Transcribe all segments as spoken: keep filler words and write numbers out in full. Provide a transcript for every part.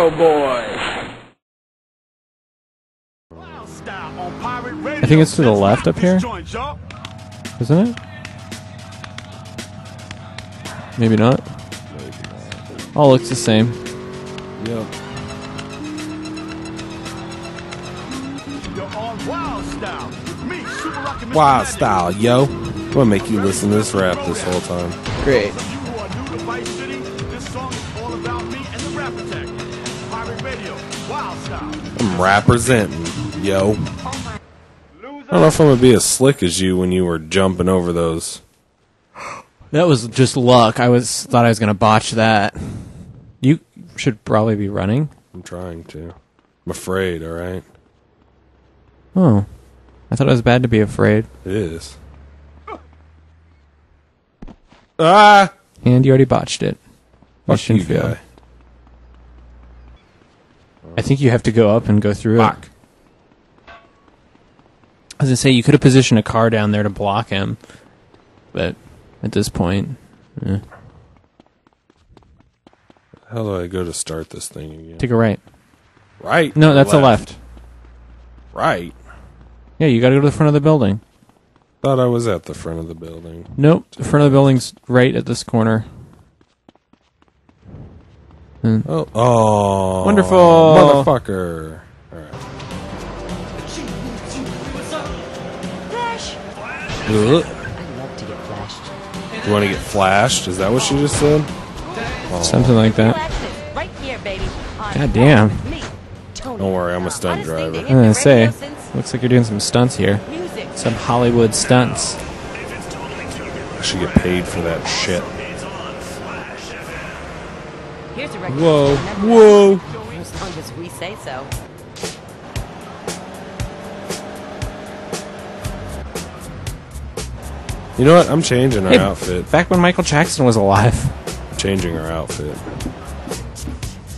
Arrow Boys. I think it's to the left up here, isn't it? Maybe not. All looks the same. Yep. Wild style, yo. I'm gonna make you listen to this rap this whole time. Great. I'm representing, yo. I don't know if I'm gonna be as slick as you when you were jumping over those. That was just luck. I was thought I was gonna botch that. You should probably be running. I'm trying to. I'm afraid. All right. Oh, I thought it was bad to be afraid. It is. Ah! And you already botched it. I shouldn't feel. I think you have to go up and go through Fuck. it. I was gonna say you could have positioned a car down there to block him, but. At this point, eh. How do I go to start this thing again? Take a right. Right? No, that's left. a left. Right? Yeah, you gotta go to the front of the building. Thought I was at the front of the building. Nope, the front of the building's right at this corner. Mm. Oh. oh. Wonderful! Motherfucker! Alright. Ugh. You want to get flashed? Is that what she just said? Oh. Something like that. God damn. Don't worry, I'm a stunt driver. I'm gonna say, looks like you're doing some stunts here. Some Hollywood stunts. I should get paid for that shit. Whoa, whoa. As long as we say so. You know what? I'm changing our hey, outfit. Back when Michael Jackson was alive. Changing our outfit.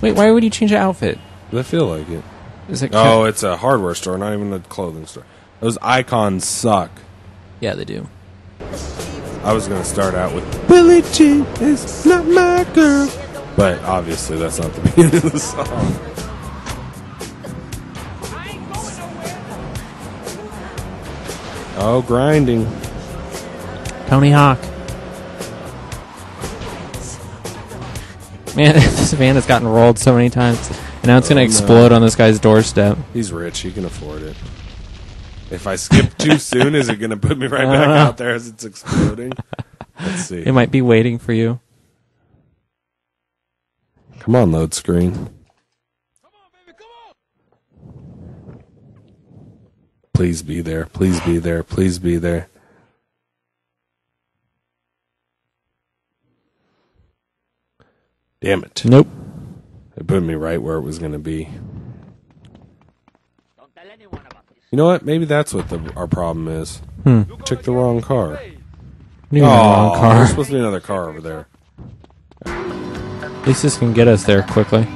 Wait, why would you change your outfit? I feel like it. Is it oh, it's a hardware store, not even a clothing store. Those icons suck. Yeah, they do. I was going to start out with, Billy Jean is not my girl. But obviously that's not the beginning of the song. Oh, grinding. Tony Hawk. Man, this van has gotten rolled so many times. And now it's going to oh, explode no. on this guy's doorstep. He's rich. He can afford it. If I skip too soon, is it going to put me right uh, back out there as it's exploding? Let's see. It might be waiting for you. Come on, load screen. Come on, baby, come on! Please be there. Please be there. Please be there. Damn it. Nope. It put me right where it was going to be. You know what? Maybe that's what the, our problem is. Hmm. Took the wrong car. Oh, wrong car. There's supposed to be another car over there. At least this can get us there quickly.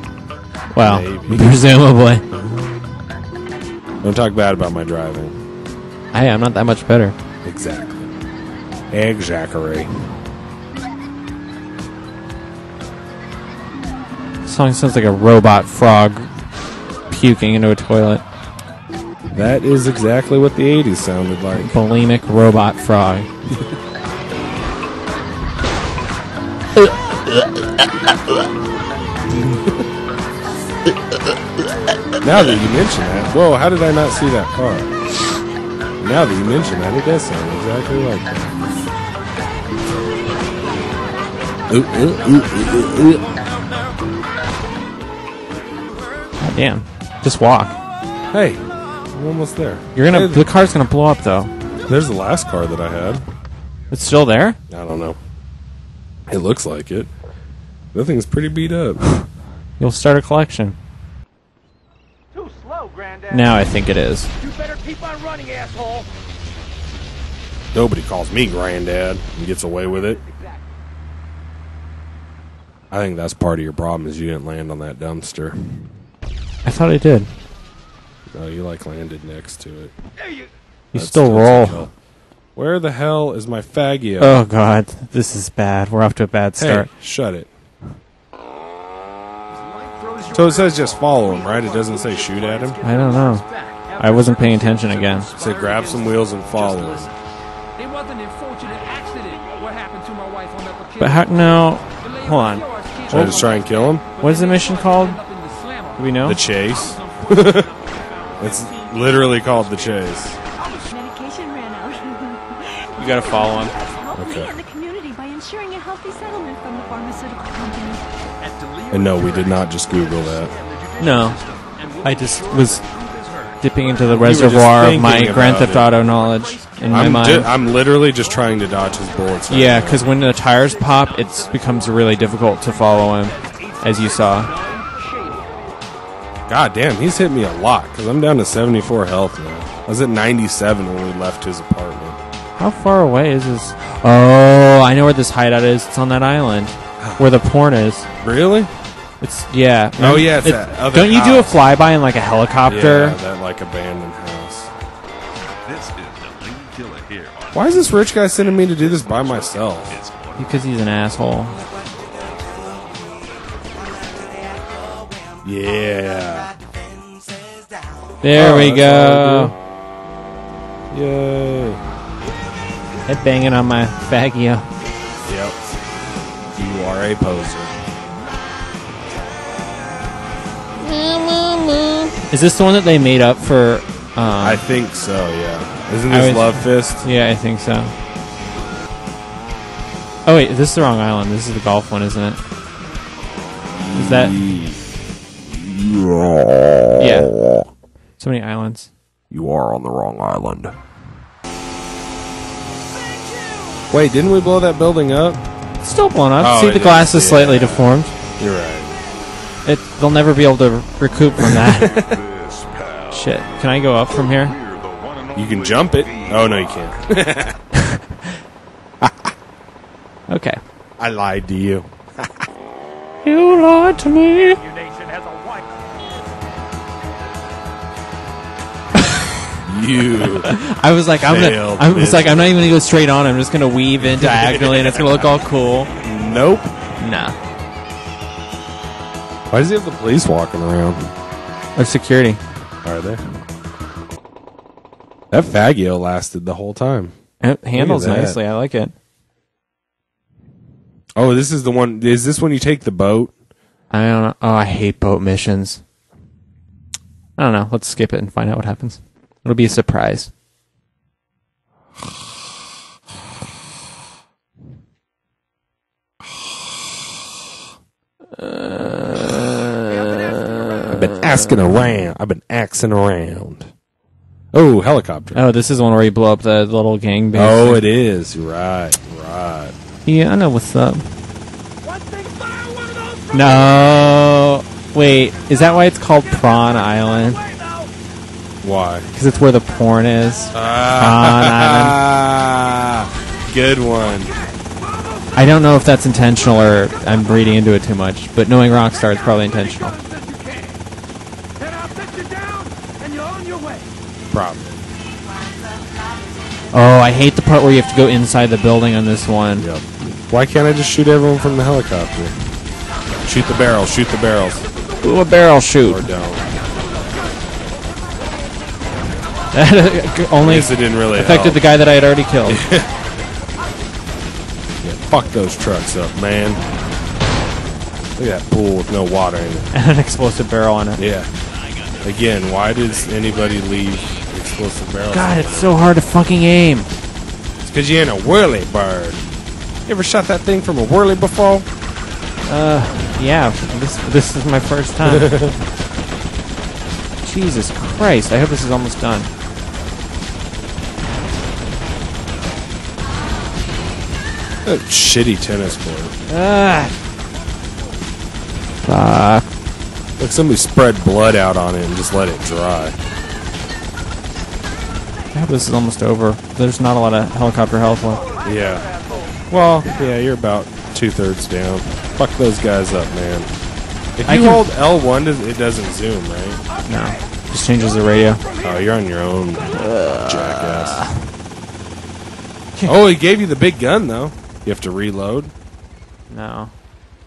Wow. Maybe. Presumably. Don't talk bad about my driving. Hey, I'm not that much better. Exactly. Exactly. Song sounds like a robot frog puking into a toilet. That is exactly what the eighties sounded like. Bulimic robot frog. Now that you mention that, whoa, how did I not see that car? Now that you mention that, it does sound exactly like that. Ooh, ooh, ooh, ooh, ooh, ooh. Damn. Just walk. Hey, I'm almost there. You're gonna hey, the car's gonna blow up though. There's the last car that I had. It's still there? I don't know. It looks like it. That thing's pretty beat up. You'll start a collection. Too slow, Granddad. Now I think it is. You better keep on running, asshole. Nobody calls me Granddad and gets away with it. Exactly. I think that's part of your problem is you didn't land on that dumpster. I thought I did. No, you like landed next to it. You that's still roll. Where the hell is my faggio? Oh god, this is bad. We're off to a bad start. Hey, shut it. So it says just follow him, right? It doesn't say shoot at him? I don't know. I wasn't paying attention again. It said grab some wheels and follow him. It was an unfortunate accident what happened to my wife on that. But how... No. Hold on. Should I just try and kill him? What is the mission called? Do we know? The Chase. It's literally called The Chase. Medication ran out. You gotta follow him. Okay. And the community by ensuring a healthy settlement from the pharmaceutical company. And no, we did not just Google that. No. I just was dipping into the reservoir of my Grand Theft Auto knowledge in my mind. I'm literally just trying to dodge his bullets. Yeah, because when the tires pop, it becomes really difficult to follow him, as you saw. God damn, he's hit me a lot, because I'm down to seventy-four health now. I was at ninety-seven when we left his apartment. How far away is this? Oh, I know where this hideout is. It's on that island where the porn is. Really? It's yeah. Oh, I'm, yeah, it's it, that other Don't house. You do a flyby in, like, a helicopter? Yeah, that, like, abandoned house. This is the lead killer here. Why is this rich guy sending me to do this by myself? Because he's an asshole. Yeah. There oh, we go. Yay. Head banging on my Fagio. Yep. You are a poser. Is this the one that they made up for? Um, I think so, yeah. Isn't this was, Love Fist? Yeah, I think so. Oh, wait. This is the wrong island. This is the golf one, isn't it? Is that... Ye Yeah. So many islands. You are on the wrong island. Wait, didn't we blow that building up? It's still blown up. Oh, see, the glass is, is slightly yeah. deformed. You're right. It, they'll never be able to recoup from that. Shit. Can I go up from here? You can jump it. Oh, no, you can't. Okay. I lied to you. You lied to me. You I was like, I'm gonna, I was like, I'm not even gonna go straight on. I'm just gonna weave in diagonally, and it's gonna look all cool. Nope. Nah. Why does he have the police walking around? Or security? Are they? That Fagio lasted the whole time. It handles nicely. I like it. Oh, this is the one. Is this when you take the boat? I don't know. Oh, I hate boat missions. I don't know. Let's skip it and find out what happens. It'll be a surprise. Uh, I've been asking around. I've been axing around. Oh, helicopter. Oh, this is the one where you blow up the little gang base. Oh, it is. Right, right. Yeah, I know what's up. No. Wait, is that why it's called Prawn Island? Why? Because it's where the porn is. Ah, uh, good one. I don't know if that's intentional or I'm reading into it too much, but knowing Rockstar, it's probably intentional. Probably. Oh, I hate the part where you have to go inside the building on this one. Yep. Why can't I just shoot everyone from the helicopter? Shoot the barrel. Shoot the barrels. Do a barrel shoot. Or don't. That only it didn't really affected help. The guy that I had already killed. Yeah, fuck those trucks up, man. Look at that pool with no water in it. And an explosive barrel on it. Yeah. Again, why does anybody leave explosive barrels? God, it's so hard to fucking aim. It's because you ain't a whirly bird. You ever shot that thing from a whirly before? Uh, yeah. This, this is my first time. Jesus Christ. I hope this is almost done. That shitty tennis board. Ah. Fuck. Like somebody spread blood out on it and just let it dry. I hope this is almost over. There's not a lot of helicopter health left. Yeah. Well, yeah, you're about two-thirds down. Fuck those guys up, man. If you hold L one, it doesn't zoom, right? No. Just changes the radio. Oh, you're on your own, uh, jackass. Oh, he gave you the big gun, though. You have to reload? No.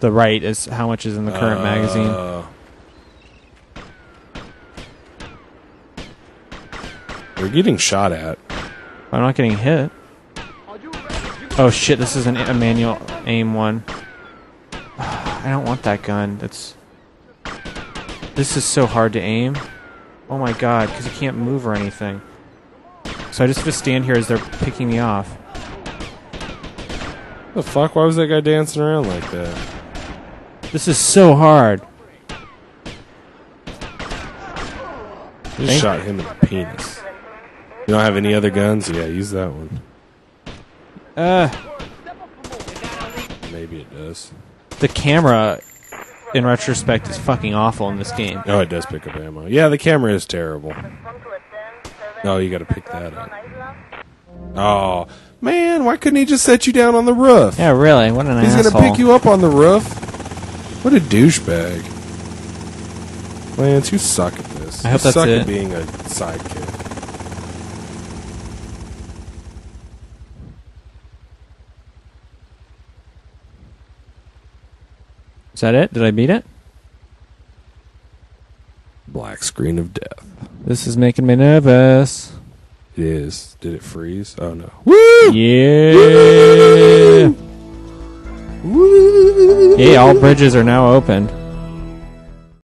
The right is how much is in the current uh, magazine. We're getting shot at. I'm not getting hit. Oh shit, this is an, a manual aim one. I don't want that gun. That's. This is so hard to aim. Oh my god, because you can't move or anything. So I just have to stand here as they're picking me off. What the fuck? Why was that guy dancing around like that? This is so hard. You just shot him in the penis. You don't have any other guns? Yeah, use that one. Uh. Maybe it does. The camera, in retrospect, is fucking awful in this game. Oh, it does pick up ammo. Yeah, the camera is terrible. Oh, you gotta pick that up. Oh, man, why couldn't he just set you down on the roof? Yeah, really, what an asshole. He's gonna pick you up on the roof? What a douchebag. Lance, you suck at this. I hope that's it. You suck at being a sidekick. Is that it? Did I beat it? Black screen of death. This is making me nervous. It is. Did it freeze? Oh no. Woo! Yeah! Woo! Yeah, all bridges are now open.